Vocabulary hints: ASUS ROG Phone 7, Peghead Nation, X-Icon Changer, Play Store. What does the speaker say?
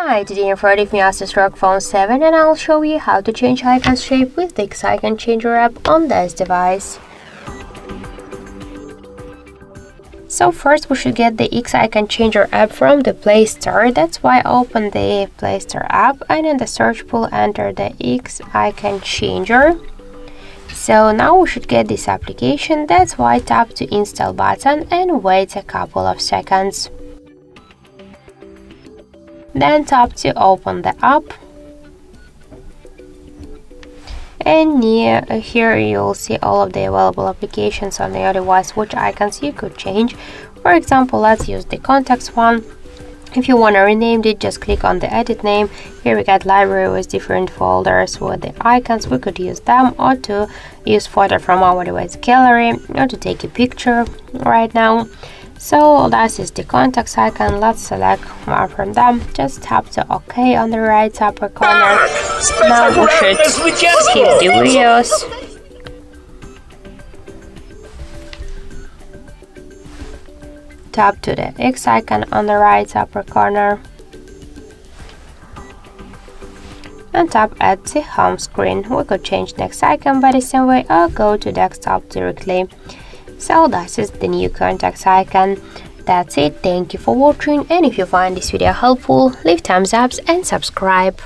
Hi, today I'm Freddy from ASUS ROG Phone 7 and I'll show you how to change icon shape with the X-Icon Changer app on this device. So first we should get the X-Icon Changer app from the Play Store. That's why I open the Play Store app and in the search pool enter the X-Icon Changer. So now we should get this application. That's why tap to install button and wait a couple of seconds. Then tap to open the app, and near here you'll see all of the available applications on your device, which icons you could change. For example, let's use the contacts one. If you want to rename it, just click on the edit name. Here we got library with different folders with the icons. We could use them or to use photo from our device gallery or to take a picture right now. So that is the contacts icon. Let's select one from them. Just tap to OK on the right upper corner. Now we should skip the videos. Tap to the X icon on the right upper corner and tap at the home screen. We could change the X icon by the same way or go to desktop directly. So that is the new contacts icon. That's it. Thank you for watching, and if you find this video helpful, leave thumbs ups and subscribe.